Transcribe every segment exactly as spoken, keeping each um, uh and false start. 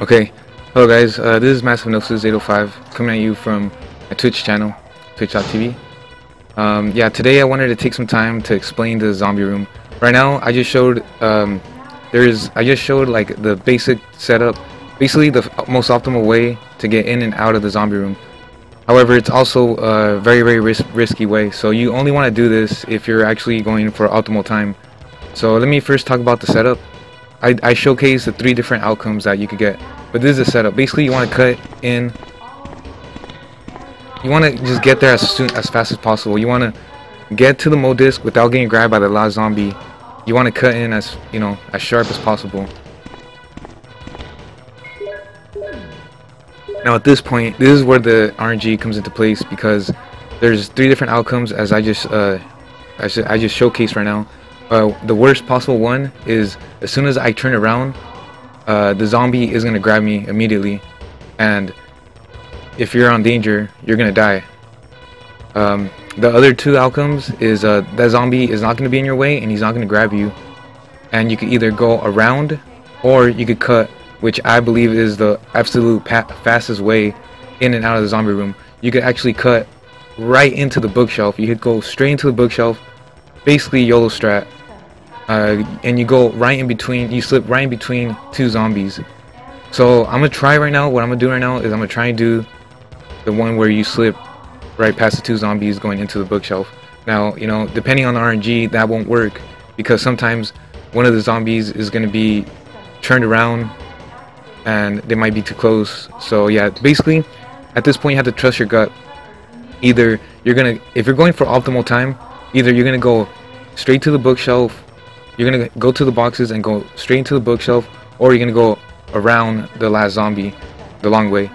Okay, hello guys, uh, this is MassHypnosis eight oh five coming at you from my Twitch channel, twitch dot t v. Um, yeah, today I wanted to take some time to explain the zombie room. Right now, I just showed, um, there's, I just showed like the basic setup, basically the most optimal way to get in and out of the zombie room. However, it's also a very, very ris risky way, so you only want to do this if you're actually going for optimal time. So let me first talk about the setup. I, I showcase the three different outcomes that you could get, but this is a setup. Basically, you want to cut in. You want to just get there as soon as fast as possible. You want to get to the mode disc without getting grabbed by the last zombie. You want to cut in as you know as sharp as possible. Now at this point, this is where the R N G comes into place because there's three different outcomes as I just uh, I, sh I just showcased right now. Uh, the worst possible one is as soon as I turn around, uh, the zombie is going to grab me immediately, and if you're on danger, you're going to die. Um, the other two outcomes is uh, that zombie is not going to be in your way and he's not going to grab you, and you can either go around or you could cut, which I believe is the absolute pa fastest way in and out of the zombie room. You could actually cut right into the bookshelf. You could go straight into the bookshelf, basically YOLO strat. Uh, and you go right in between, you slip right in between two zombies. So I'm gonna try right now, what I'm gonna do right now is I'm gonna try and do the one where you slip right past the two zombies going into the bookshelf. Now, you know, depending on the R N G, that won't work because sometimes one of the zombies is gonna be turned around and they might be too close. So yeah, basically at this point you have to trust your gut. Either you're gonna, if you're going for optimal time, either you're gonna go straight to the bookshelf, you're gonna go to the boxes and go straight into the bookshelf, or you're gonna go around the last zombie the long way.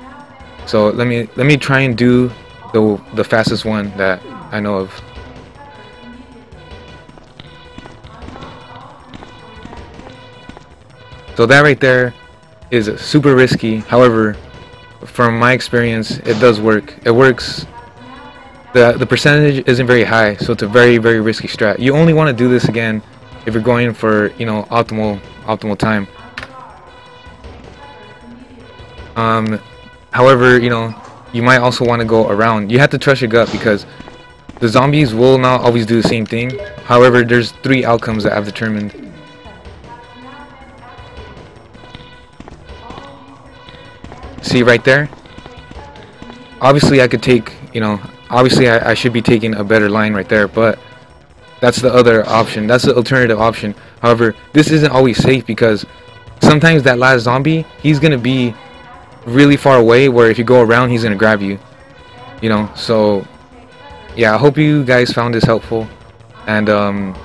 So let me let me try and do the the fastest one that I know of. So that right there is super risky, however from my experience it does work. It works. The the percentage isn't very high, so it's a very very risky strat. You only want to do this again if you're going for, you know, optimal optimal time. Um, however, you know, you might also want to go around. You have to trust your gut because the zombies will not always do the same thing. However, there's three outcomes that I've determined. See right there? Obviously, I could take, you know, obviously I, I should be taking a better line right there, but that's the other option. That's the alternative option. However, this isn't always safe because sometimes that last zombie, he's going to be really far away where if you go around, he's going to grab you. You know, so yeah, I hope you guys found this helpful. And um,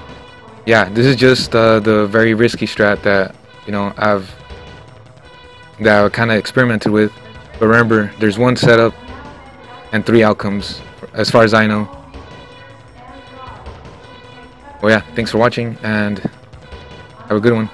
yeah, this is just uh, the very risky strat that, you know, I've that I kind of experimented with. But remember, there's one setup and three outcomes as far as I know. Well, yeah, thanks for watching and have a good one.